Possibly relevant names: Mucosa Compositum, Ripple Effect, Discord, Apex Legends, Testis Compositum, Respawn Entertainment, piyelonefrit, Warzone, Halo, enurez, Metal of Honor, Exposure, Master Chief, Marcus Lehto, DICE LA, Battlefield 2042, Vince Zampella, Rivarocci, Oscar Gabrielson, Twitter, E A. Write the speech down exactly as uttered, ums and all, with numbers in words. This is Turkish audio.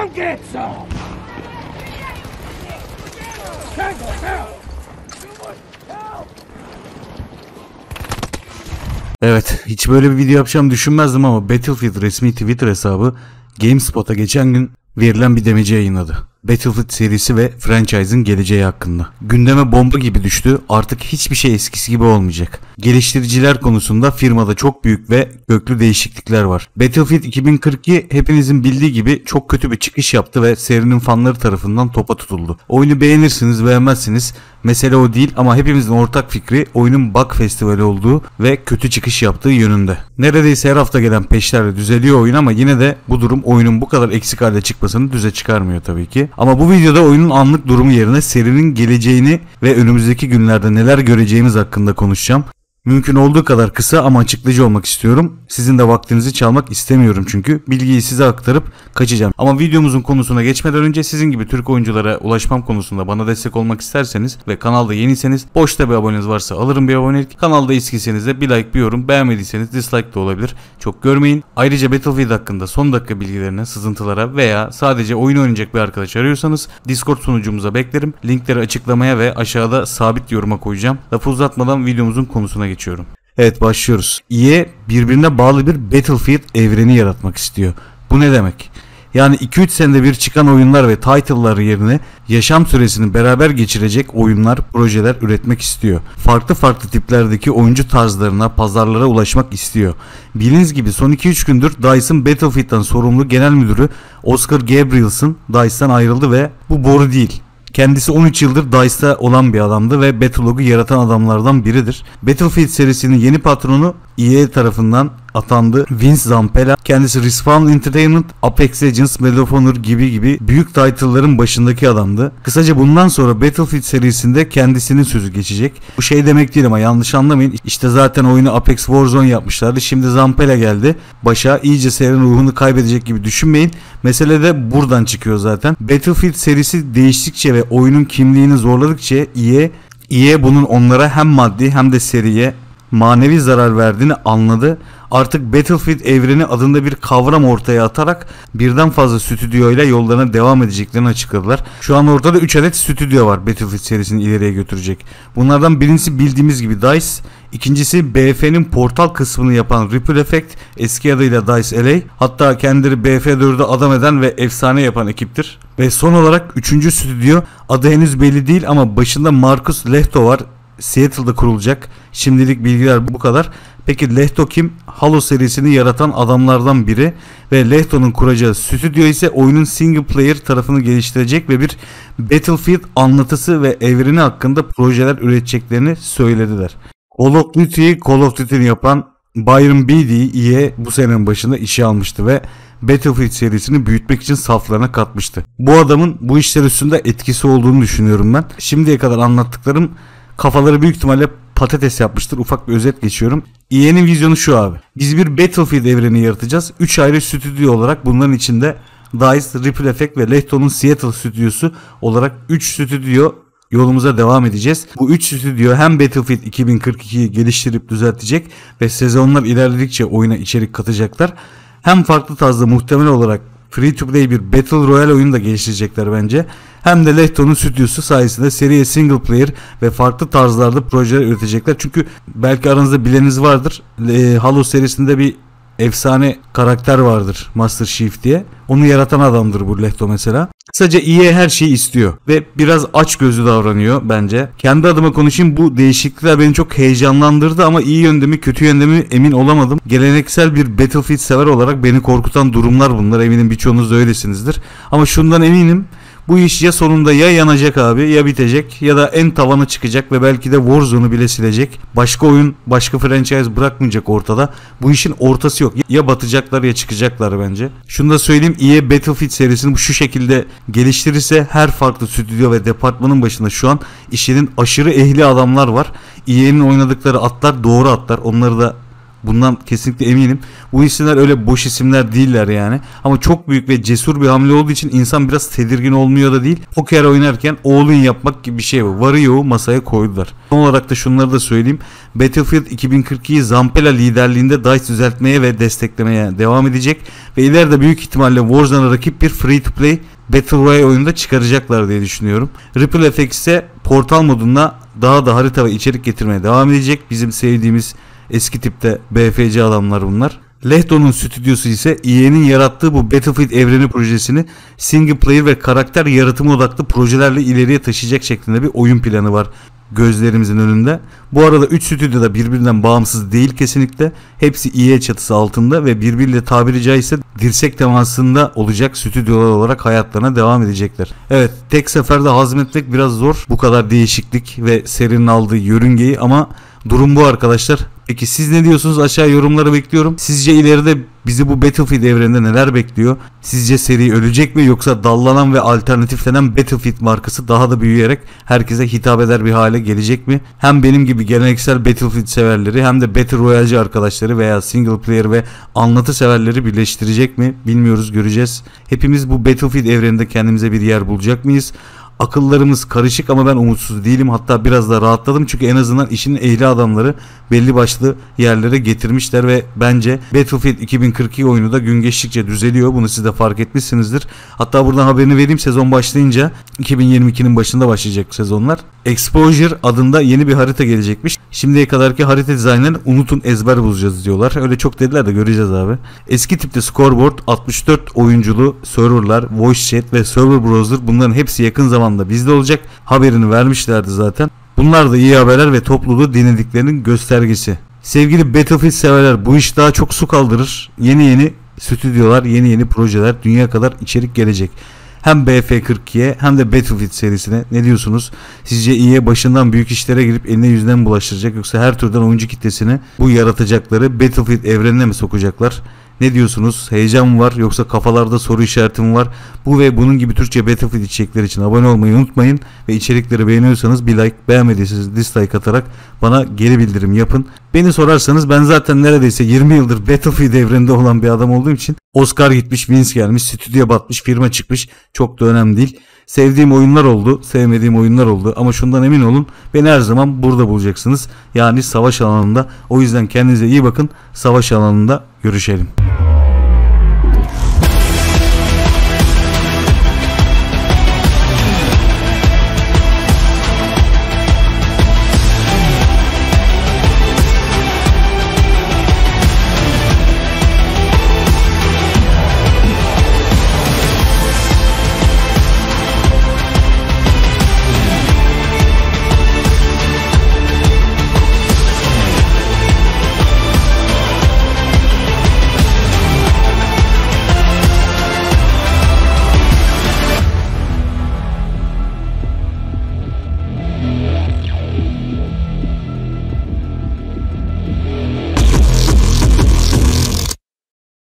Come get some! Tango, help! Evet, hiç böyle bir video yapacağımı düşünmezdim ama Battlefield resmi Twitter hesabı GameSpot'a geçen gün verilen bir demeci yayınladı. Battlefield serisi ve franchise'ın geleceği hakkında. Gündeme bomba gibi düştü, artık hiçbir şey eskisi gibi olmayacak. Geliştiriciler konusunda firmada çok büyük ve köklü değişiklikler var. Battlefield iki bin kırk iki hepinizin bildiği gibi çok kötü bir çıkış yaptı ve serinin fanları tarafından topa tutuldu. Oyunu beğenirsiniz beğenmezsiniz mesele o değil ama hepimizin ortak fikri oyunun bug festivali olduğu ve kötü çıkış yaptığı yönünde. Neredeyse her hafta gelen patchlerle düzeliyor oyun ama yine de bu durum oyunun bu kadar eksik halde çıkmasını düze çıkarmıyor tabii ki. Ama bu videoda oyunun anlık durumu yerine serinin geleceğini ve önümüzdeki günlerde neler göreceğimiz hakkında konuşacağım. Mümkün olduğu kadar kısa ama açıklayıcı olmak istiyorum. Sizin de vaktinizi çalmak istemiyorum çünkü bilgiyi size aktarıp kaçacağım. Ama videomuzun konusuna geçmeden önce sizin gibi Türk oyunculara ulaşmam konusunda bana destek olmak isterseniz ve kanalda yeniyseniz boşta bir aboneniz varsa alırım bir abonelik. Kanalda eskiseniz de bir like, bir yorum, beğenmediyseniz dislike de olabilir. Çok görmeyin. Ayrıca Battlefield hakkında son dakika bilgilerine, sızıntılara veya sadece oyun oynayacak bir arkadaş arıyorsanız Discord sunucumuza beklerim. Linkleri açıklamaya ve aşağıda sabit yoruma koyacağım. Lafı uzatmadan videomuzun konusuna geçiyorum. Evet, başlıyoruz. E A birbirine bağlı bir Battlefield evreni yaratmak istiyor. Bu ne demek? Yani iki üç senede bir çıkan oyunlar ve title'lar yerine yaşam süresini beraber geçirecek oyunlar, projeler üretmek istiyor. Farklı farklı tiplerdeki oyuncu tarzlarına, pazarlara ulaşmak istiyor. Bildiğiniz gibi son iki üç gündür DICE'ın Battlefield'dan sorumlu genel müdürü Oscar Gabrielson DICE'dan ayrıldı ve bu boru değil. Kendisi on üç yıldır DICE'da olan bir adamdı ve Battlelog'u yaratan adamlardan biridir. Battlefield serisinin yeni patronu E A tarafından atandı Vince Zampella. Kendisi Respawn Entertainment, Apex Legends, Metal of Honor gibi gibi büyük title'ların başındaki adamdı. Kısaca bundan sonra Battlefield serisinde kendisinin sözü geçecek. Bu şey demek değil ama yanlış anlamayın. İşte zaten oyunu Apex Warzone yapmışlardı. Şimdi Zampella geldi. Başa iyice serinin ruhunu kaybedecek gibi düşünmeyin. Mesele de buradan çıkıyor zaten. Battlefield serisi değiştikçe ve oyunun kimliğini zorladıkça E A, E A bunun onlara hem maddi hem de seriye manevi zarar verdiğini anladı. Artık Battlefield evreni adında bir kavram ortaya atarak birden fazla stüdyoyla yollarına devam edeceklerini açıkladılar. Şu an ortada üç adet stüdyo var Battlefield serisini ileriye götürecek. Bunlardan birincisi bildiğimiz gibi DICE, ikincisi B F'nin portal kısmını yapan Ripple Effect, eski adıyla DICE L A, hatta kendileri B F dört'ü adam eden ve efsane yapan ekiptir. Ve son olarak üçüncü stüdyo, adı henüz belli değil ama başında Marcus Lehto var. Seattle'da kurulacak. Şimdilik bilgiler bu kadar. Peki Lehto kim? Halo serisini yaratan adamlardan biri ve Lehto'nun kuracağı stüdyo ise oyunun single player tarafını geliştirecek ve bir Battlefield anlatısı ve evreni hakkında projeler üreteceklerini söylediler. Call of Duty'yi Call of Duty'ni yapan Byron Beatty'yi E A bu senenin başında işe almıştı ve Battlefield serisini büyütmek için saflarına katmıştı. Bu adamın bu işler üstünde etkisi olduğunu düşünüyorum ben. Şimdiye kadar anlattıklarım kafaları büyük ihtimalle patates yapmıştır. Ufak bir özet geçiyorum. E A'nin vizyonu şu abi. Biz bir Battlefield evreni yaratacağız. üç ayrı stüdyo olarak bunların içinde DICE, Ripple Effect ve Lehto'nun Seattle stüdyosu olarak üç stüdyo yolumuza devam edeceğiz. Bu üç stüdyo hem Battlefield iki bin kırk iki'yi geliştirip düzeltecek ve sezonlar ilerledikçe oyuna içerik katacaklar. Hem farklı tarzda muhtemel olarak free to play bir Battle Royale oyunu da geliştirecekler bence. Hem de Lehto'nun stüdyosu sayesinde seriye single player ve farklı tarzlarda projeler üretecekler. Çünkü belki aranızda bileniniz vardır. E, Halo serisinde bir efsane karakter vardır Master Chief diye. Onu yaratan adamdır bu Lehto mesela. Kısaca E A her şeyi istiyor ve biraz açgözlü davranıyor bence. Kendi adıma konuşayım, bu değişiklikler beni çok heyecanlandırdı ama iyi yönde mi kötü yönde mi emin olamadım. Geleneksel bir Battlefield sever olarak beni korkutan durumlar bunlar, eminim birçoğunuz da öylesinizdir. Ama şundan eminim, bu iş ya sonunda ya yanacak abi, ya bitecek ya da en tavana çıkacak ve belki de Warzone'u bile silecek. Başka oyun, başka franchise bırakmayacak ortada. Bu işin ortası yok. Ya batacaklar ya çıkacaklar bence. Şunu da söyleyeyim, E A Battlefield serisini şu şekilde geliştirirse her farklı stüdyo ve departmanın başında şu an işinin aşırı ehli adamlar var. E A'nin oynadıkları atlar doğru atlar. Onları da Bundan kesinlikle eminim. Bu isimler öyle boş isimler değiller yani. Ama çok büyük ve cesur bir hamle olduğu için insan biraz tedirgin olmuyor da değil. Poker oynarken oğlun yapmak gibi bir şey bu. Varı yoğu masaya koydular. Son olarak da şunları da söyleyeyim. Battlefield iki bin kırk iki'yi Zampella liderliğinde DICE düzeltmeye ve desteklemeye devam edecek. Ve ileride büyük ihtimalle Warzone'a rakip bir free to play Battle Royale oyununda çıkaracaklar diye düşünüyorum. Ripple Effect ise portal modunda daha da harita ve içerik getirmeye devam edecek. Bizim sevdiğimiz eski tipte B F C adamlar bunlar. Lehto'nun stüdyosu ise E A'nin yarattığı bu Battlefield evreni projesini single player ve karakter yaratımı odaklı projelerle ileriye taşıyacak şeklinde bir oyun planı var gözlerimizin önünde. Bu arada üç stüdyo da birbirinden bağımsız değil kesinlikle. Hepsi E A çatısı altında ve birbiriyle tabiri caizse dirsek temasında olacak stüdyolar olarak hayatlarına devam edecekler. Evet, tek seferde hazmetmek biraz zor. Bu kadar değişiklik ve serinin aldığı yörüngeyi, ama durum bu arkadaşlar. Peki siz ne diyorsunuz? Aşağı yorumları bekliyorum. Sizce ileride bizi bu Battlefield evreninde neler bekliyor? Sizce seri ölecek mi, yoksa dallanan ve alternatiflenen Battlefield markası daha da büyüyerek herkese hitap eder bir hale gelecek mi? Hem benim gibi geleneksel Battlefield severleri hem de Battle Royale'ci arkadaşları veya single player ve anlatı severleri birleştirecek mi? Bilmiyoruz, göreceğiz. Hepimiz bu Battlefield evreninde kendimize bir yer bulacak mıyız? Akıllarımız karışık ama ben umutsuz değilim. Hatta biraz da rahatladım. Çünkü en azından işin ehli adamları belli başlı yerlere getirmişler ve bence Battlefield iki bin kırk iki oyunu da gün geçtikçe düzeliyor. Bunu siz de fark etmişsinizdir. Hatta buradan haberini vereyim. Sezon başlayınca iki bin yirmi iki'nin başında başlayacak sezonlar. Exposure adında yeni bir harita gelecekmiş. Şimdiye kadarki harita dizaynlarını unutun, ezber bulacağız diyorlar. Öyle çok dediler de göreceğiz abi. Eski tipte scoreboard, altmış dört oyunculu serverlar, voice chat ve server browser, bunların hepsi yakın zamanda da bizde olacak. Haberini vermişlerdi zaten. Bunlar da iyi haberler ve topluluğu dinlediklerinin göstergesi. Sevgili Battlefield severler, bu iş daha çok su kaldırır. Yeni yeni stüdyolar, yeni yeni projeler, dünya kadar içerik gelecek. Hem B F kırk iki'ye hem de Battlefield serisine ne diyorsunuz? Sizce E A başından büyük işlere girip eline yüzden bulaştıracak, yoksa her türden oyuncu kitlesini bu yaratacakları Battlefield evrenine mi sokacaklar? Ne diyorsunuz? Heyecan mı var, yoksa kafalarda soru işareti mi var? Bu ve bunun gibi Türkçe Battlefield içerikleri için abone olmayı unutmayın. Ve içerikleri beğeniyorsanız bir like, beğenmediyseniz dislike atarak bana geri bildirim yapın. Beni sorarsanız ben zaten neredeyse yirmi yıldır Battlefield evreninde olan bir adam olduğum için Oscar gitmiş, Vince gelmiş, stüdyo batmış, firma çıkmış, çok da önemli değil. Sevdiğim oyunlar oldu, sevmediğim oyunlar oldu ama şundan emin olun, beni her zaman burada bulacaksınız. Yani savaş alanında. O yüzden kendinize iyi bakın, savaş alanında görüşelim.